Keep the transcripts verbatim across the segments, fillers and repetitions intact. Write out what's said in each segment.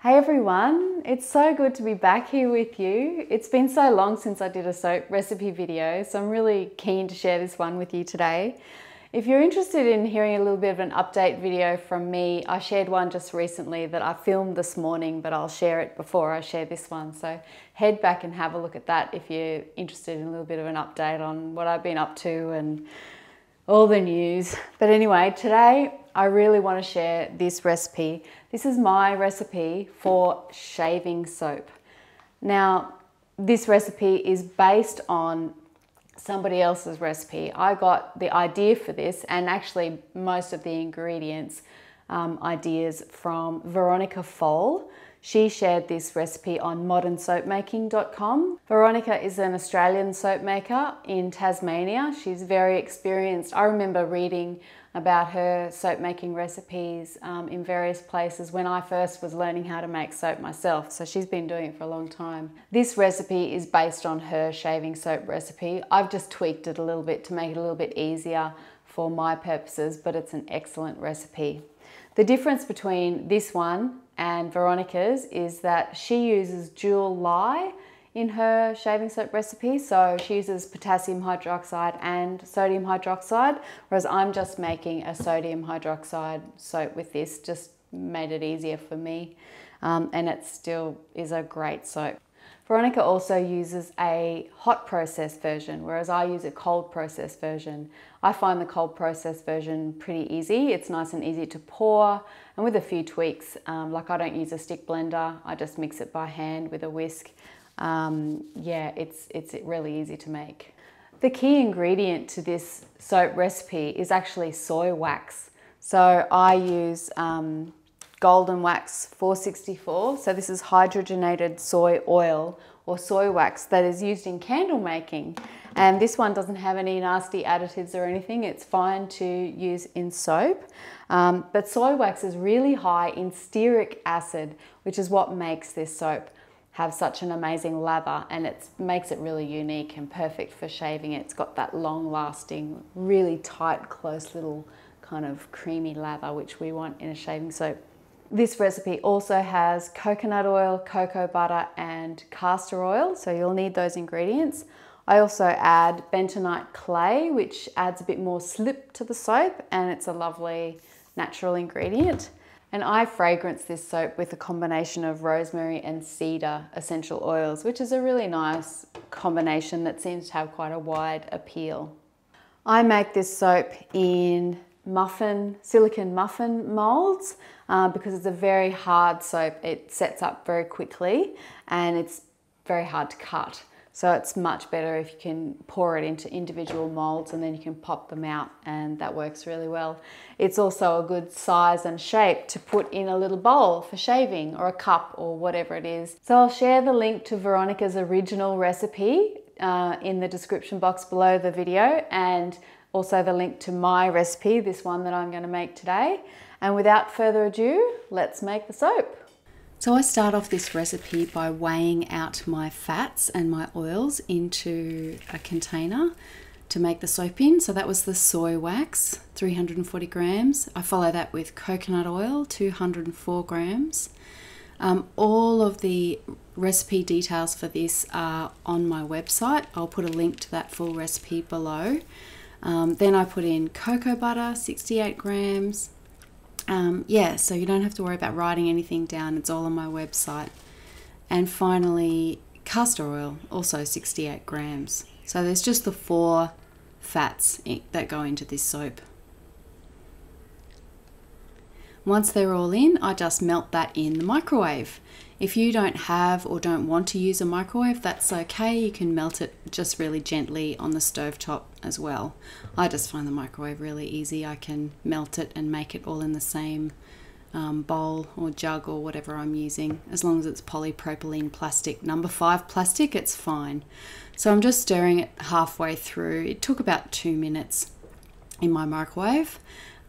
Hey everyone, it's so good to be back here with you. It's been so long since I did a soap recipe video, so I'm really keen to share this one with you today. If you're interested in hearing a little bit of an update video from me, I shared one just recently that I filmed this morning, but I'll share it before I share this one. So head back and have a look at that if you're interested in a little bit of an update on what I've been up to and all the news. But anyway, today, I really want to share this recipe. This is my recipe for shaving soap. Now, this recipe is based on somebody else's recipe. I got the idea for this and actually most of the ingredients um, ideas from Veronica Foale. She shared this recipe on modern soap making dot com. Veronica is an Australian soap maker in Tasmania. She's very experienced. I remember reading about her soap making recipes um, in various places when I first was learning how to make soap myself. So she's been doing it for a long time. This recipe is based on her shaving soap recipe. I've just tweaked it a little bit to make it a little bit easier for my purposes, but it's an excellent recipe. The difference between this one and Veronica's is that she uses dual lye in her shaving soap recipe. So she uses potassium hydroxide and sodium hydroxide, whereas I'm just making a sodium hydroxide soap with this, just made it easier for me. Um, and it still is a great soap. Veronica also uses a hot process version, whereas I use a cold process version. I find the cold process version pretty easy. It's nice and easy to pour, and with a few tweaks, um, like I don't use a stick blender, I just mix it by hand with a whisk. Um, yeah, it's, it's really easy to make. The key ingredient to this soap recipe is actually soy wax. So I use um, Golden Wax four sixty-four. So this is hydrogenated soy oil or soy wax that is used in candle making. And this one doesn't have any nasty additives or anything. It's fine to use in soap. Um, but soy wax is really high in stearic acid, which is what makes this soap have such an amazing lather, and it makes it really unique and perfect for shaving. It's got that long lasting, really tight, close little kind of creamy lather, which we want in a shaving soap. This recipe also has coconut oil, cocoa butter, and castor oil, so you'll need those ingredients. I also add bentonite clay, which adds a bit more slip to the soap, and it's a lovely natural ingredient. And I fragrance this soap with a combination of rosemary and cedar essential oils, which is a really nice combination that seems to have quite a wide appeal. I make this soap in muffin, silicone muffin molds uh, because it's a very hard soap. It sets up very quickly and it's very hard to cut. So it's much better if you can pour it into individual molds and then you can pop them out, and that works really well. It's also a good size and shape to put in a little bowl for shaving or a cup or whatever it is. So I'll share the link to Veronica's original recipe uh, in the description box below the video, and also the link to my recipe, this one that I'm going to make today. And without further ado, let's make the soap. So I start off this recipe by weighing out my fats and my oils into a container to make the soap in. So that was the soy wax, three hundred forty grams. I follow that with coconut oil, two hundred four grams. Um, all of the recipe details for this are on my website. I'll put a link to that full recipe below. Um, then I put in cocoa butter, sixty-eight grams. Um, yeah, so you don't have to worry about writing anything down. It's all on my website. And finally, castor oil, also sixty-eight grams. So there's just the four fats that go into this soap. Once they're all in, I just melt that in the microwave. If you don't have or don't want to use a microwave, that's okay. You can melt it just really gently on the stovetop as well. I just find the microwave really easy. I can melt it and make it all in the same um, bowl or jug or whatever I'm using. As long as it's polypropylene plastic, number five plastic, it's fine. So I'm just stirring it halfway through. It took about two minutes in my microwave.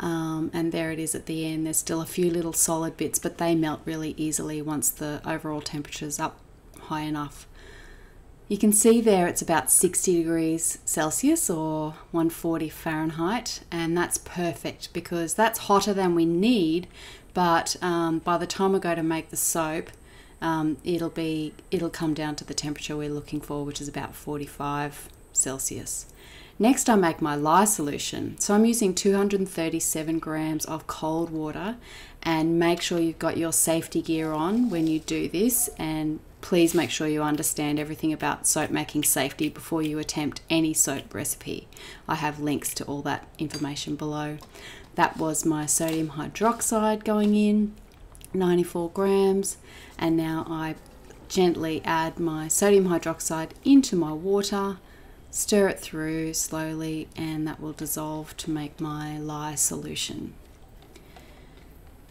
Um, and there it is at the end. There's still a few little solid bits, but they melt really easily once the overall temperature's up high enough. You can see there it's about sixty degrees Celsius or one forty Fahrenheit, and that's perfect because that's hotter than we need, but um, by the time I go to make the soap, um, it'll be it'll come down to the temperature we're looking for, which is about forty-five Celsius. Next, I make my lye solution. So I'm using two hundred thirty-seven grams of cold water, and make sure you've got your safety gear on when you do this, and please make sure you understand everything about soap making safety before you attempt any soap recipe. I have links to all that information below. That was my sodium hydroxide going in, ninety-four grams, and now I gently add my sodium hydroxide into my water. Stir it through slowly, and that will dissolve to make my lye solution.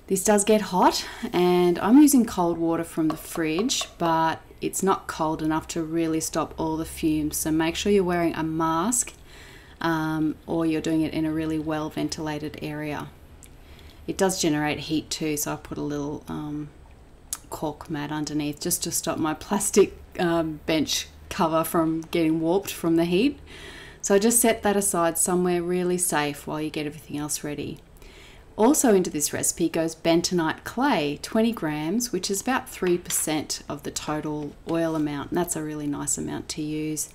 This does get hot, and I'm using cold water from the fridge, but it's not cold enough to really stop all the fumes, so make sure you're wearing a mask um, or you're doing it in a really well ventilated area. It does generate heat too, so I put a little um, cork mat underneath just to stop my plastic um, bench cover from getting warped from the heat. So just set that aside somewhere really safe while you get everything else ready. Also into this recipe goes bentonite clay, twenty grams, which is about three percent of the total oil amount, and that's a really nice amount to use.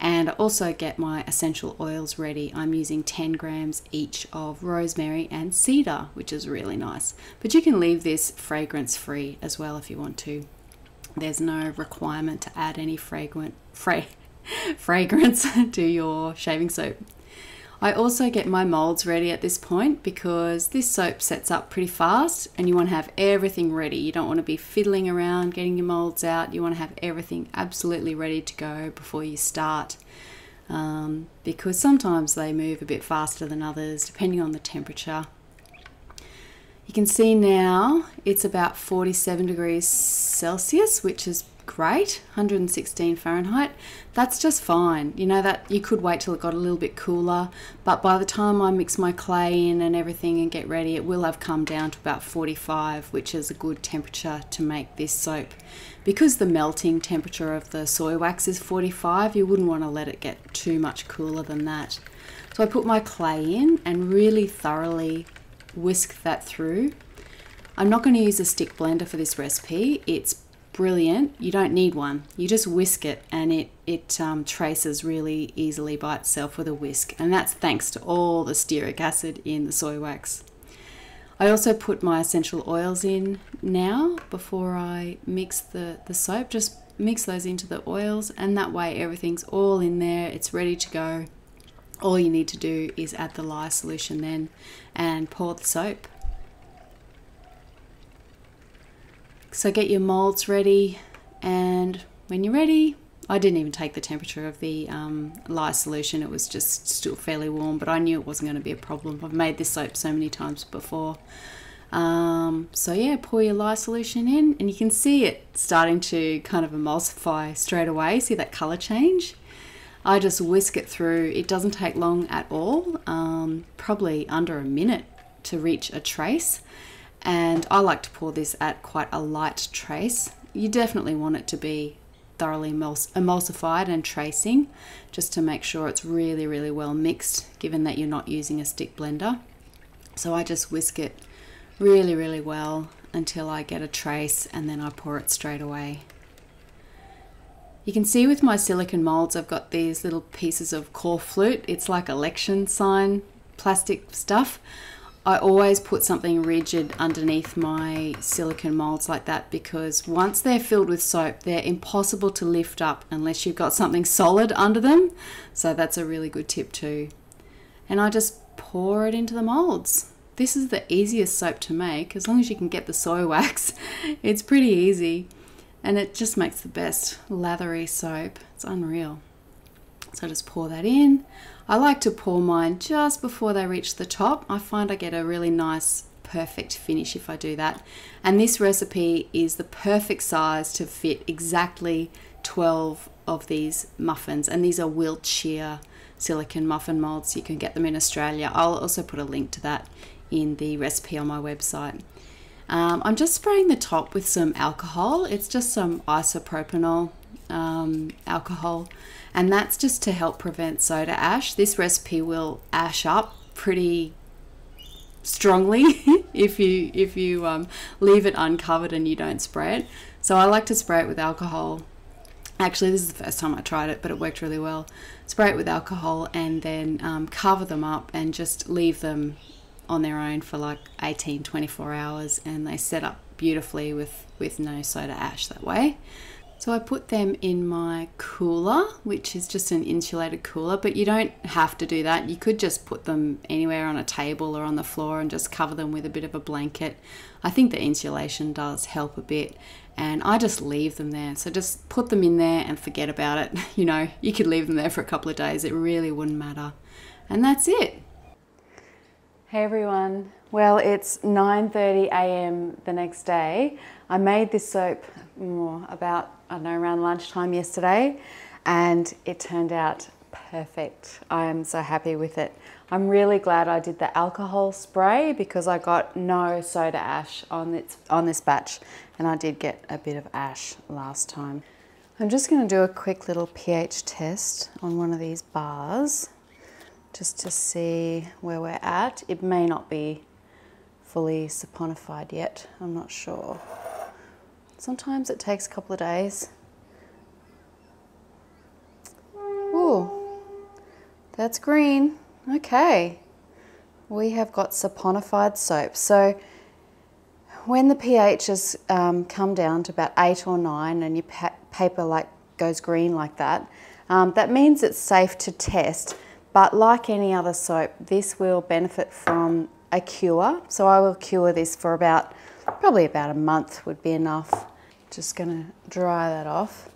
And I also get my essential oils ready. I'm using ten grams each of rosemary and cedar, which is really nice, but you can leave this fragrance free as well if you want to. There's no requirement to add any fragrant, fra fragrance to your shaving soap. I also get my molds ready at this point, because this soap sets up pretty fast and you want to have everything ready. You don't want to be fiddling around getting your molds out. You want to have everything absolutely ready to go before you start, um, because sometimes they move a bit faster than others depending on the temperature. You can see now it's about forty-seven degrees Celsius, which is great, one hundred sixteen Fahrenheit. That's just fine. You know, that you could wait till it got a little bit cooler, but by the time I mix my clay in and everything and get ready, it will have come down to about forty-five, which is a good temperature to make this soap. Because the melting temperature of the soy wax is forty-five, you wouldn't want to let it get too much cooler than that. So I put my clay in and really thoroughly whisk that through. I'm not going to use a stick blender for this recipe. It's brilliant. You don't need one. You just whisk it, and it, it um, traces really easily by itself with a whisk, and that's thanks to all the stearic acid in the soy wax. I also put my essential oils in now before I mix the, the soap. Just mix those into the oils, and that way everything's all in there. It's ready to go. All you need to do is add the lye solution then and pour the soap. So get your molds ready, and when you're ready, I didn't even take the temperature of the um, lye solution. It was just still fairly warm, but I knew it wasn't going to be a problem. I've made this soap so many times before. Um, so yeah, pour your lye solution in, and you can see it starting to kind of emulsify straight away. See that color change? I just whisk it through. It doesn't take long at all, um, probably under a minute to reach a trace, and I like to pour this at quite a light trace. You definitely want it to be thoroughly emuls emulsified and tracing, just to make sure it's really really well mixed, given that you're not using a stick blender. So I just whisk it really really well until I get a trace, and then I pour it straight away. You can see with my silicone molds, I've got these little pieces of core flute. It's like election sign plastic stuff. I always put something rigid underneath my silicone molds like that, because once they're filled with soap, they're impossible to lift up unless you've got something solid under them. So that's a really good tip too. And I just pour it into the molds. This is the easiest soap to make. As long as you can get the soy wax, it's pretty easy. And it just makes the best lathery soap. It's unreal. So just pour that in. I like to pour mine just before they reach the top. I find I get a really nice perfect finish if I do that. And this recipe is the perfect size to fit exactly twelve of these muffins, and these are Wiltshire silicone muffin molds. You can get them in Australia. I'll also put a link to that in the recipe on my website. Um, I'm just spraying the top with some alcohol. It's just some isopropanol um, alcohol, and that's just to help prevent soda ash. This recipe will ash up pretty strongly if you if you um, leave it uncovered and you don't spray it. So I like to spray it with alcohol. Actually, this is the first time I tried it, but it worked really well. Spray it with alcohol and then um, cover them up and just leave them on their own for like eighteen, twenty-four hours, and they set up beautifully with, with no soda ash that way. So I put them in my cooler, which is just an insulated cooler, but you don't have to do that. You could just put them anywhere on a table or on the floor and just cover them with a bit of a blanket. I think the insulation does help a bit, and I just leave them there. So just put them in there and forget about it. You know, you could leave them there for a couple of days. It really wouldn't matter. And that's it. Hey everyone. Well, it's nine thirty a m the next day. I made this soap about, I don't know, around lunchtime yesterday, and it turned out perfect. I am so happy with it. I'm really glad I did the alcohol spray because I got no soda ash on this, on this batch, and I did get a bit of ash last time. I'm just going to do a quick little pH test on one of these bars just to see where we're at. It may not be fully saponified yet, I'm not sure. Sometimes it takes a couple of days. Ooh, that's green. Okay, we have got saponified soap. So when the pH has um, come down to about eight or nine and your pa paper like goes green like that, um, that means it's safe to test. But like any other soap, this will benefit from a cure. So I will cure this for about, probably about a month would be enough. Just gonna dry that off.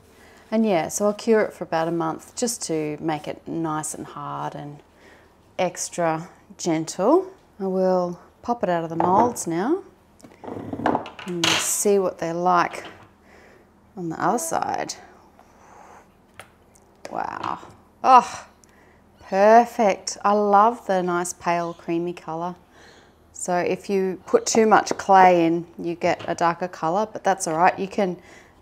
And yeah, so I'll cure it for about a month just to make it nice and hard and extra gentle. I will pop it out of the molds now and see what they're like on the other side. Wow. Oh, perfect. I love the nice pale creamy colour. So if you put too much clay in, you get a darker colour, but that's all right. You can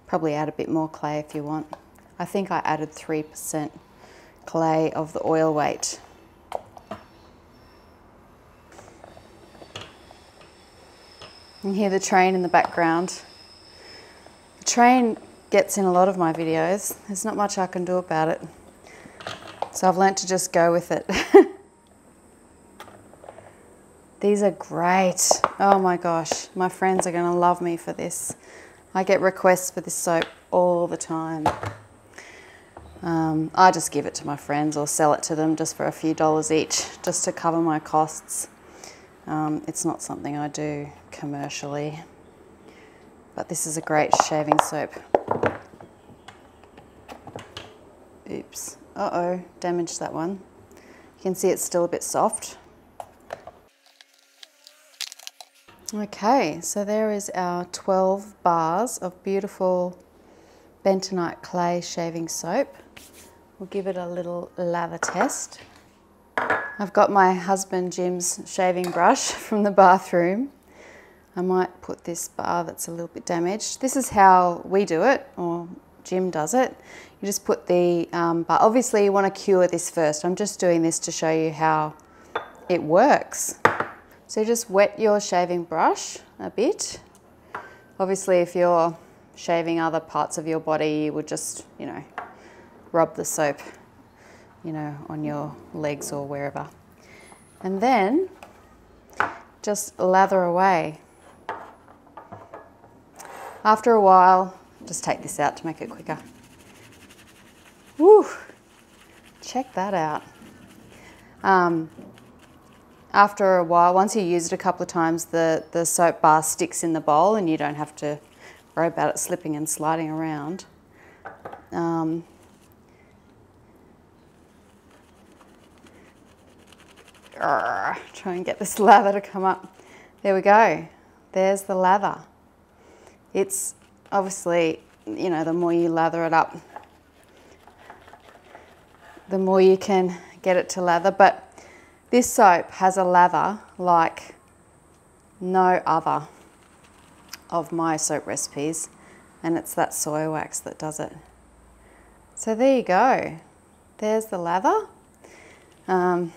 probably add a bit more clay if you want. I think I added three percent clay of the oil weight. You can hear the train in the background. The train gets in a lot of my videos. There's not much I can do about it. So I've learnt to just go with it. These are great. Oh my gosh, my friends are gonna love me for this. I get requests for this soap all the time. Um, I just give it to my friends or sell it to them just for a few dollars each, just to cover my costs. Um, it's not something I do commercially, but this is a great shaving soap. Oops, uh-oh, damaged that one. You can see it's still a bit soft. Okay, so there is our twelve bars of beautiful bentonite clay shaving soap. We'll give it a little lather test. I've got my husband Jim's shaving brush from the bathroom. I might put this bar that's a little bit damaged. This is how we do it, or Jim does it. You just put the um, bar. Obviously you want to cure this first. I'm just doing this to show you how it works. So just wet your shaving brush a bit. Obviously, if you're shaving other parts of your body, you would just, you know, rub the soap, you know, on your legs or wherever. And then just lather away. After a while, just take this out to make it quicker. Woo, check that out. Um, After a while, once you use it a couple of times, the, the soap bar sticks in the bowl and you don't have to worry about it slipping and sliding around. Um, try and get this lather to come up. There we go. There's the lather. It's obviously, you know, the more you lather it up, the more you can get it to lather. But this soap has a lather like no other of my soap recipes, and it's that soy wax that does it. So there you go. There's the lather. Um,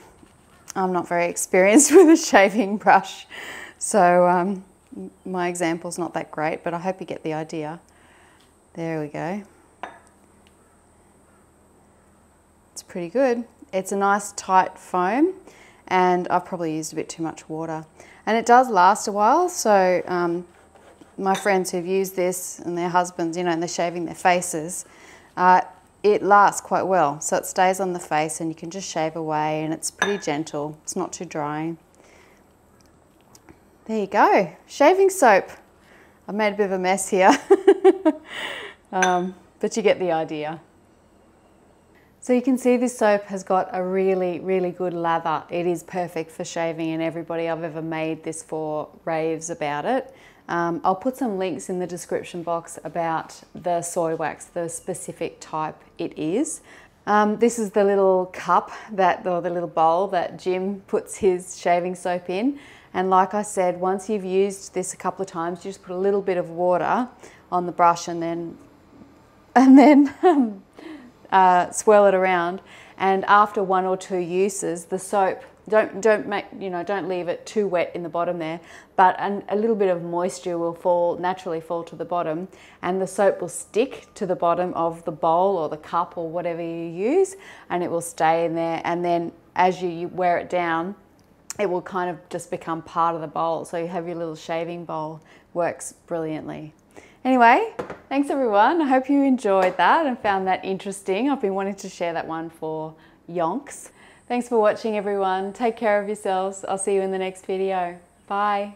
I'm not very experienced with a shaving brush, So um, my example's not that great, but I hope you get the idea. There we go. It's pretty good. It's a nice tight foam, and I've probably used a bit too much water. And it does last a while, so um, my friends who've used this and their husbands, you know, and they're shaving their faces, uh, it lasts quite well. So it stays on the face and you can just shave away, and it's pretty gentle. It's not too dry. There you go, shaving soap. I made a bit of a mess here, um, but you get the idea. So you can see this soap has got a really, really good lather. It is perfect for shaving, and everybody I've ever made this for raves about it. Um, I'll put some links in the description box about the soy wax, the specific type it is. Um, this is the little cup, that, or the little bowl that Jim puts his shaving soap in. And like I said, once you've used this a couple of times, you just put a little bit of water on the brush and then, and then, Uh, swirl it around, and after one or two uses, the soap don't don't make you know don't leave it too wet in the bottom there, but an, a little bit of moisture will fall naturally fall to the bottom, and the soap will stick to the bottom of the bowl or the cup or whatever you use, and it will stay in there. And then as you wear it down, it will kind of just become part of the bowl, so you have your little shaving bowl. Works brilliantly. Anyway, thanks everyone. I hope you enjoyed that and found that interesting. I've been wanting to share that one for yonks. Thanks for watching everyone. Take care of yourselves. I'll see you in the next video. Bye.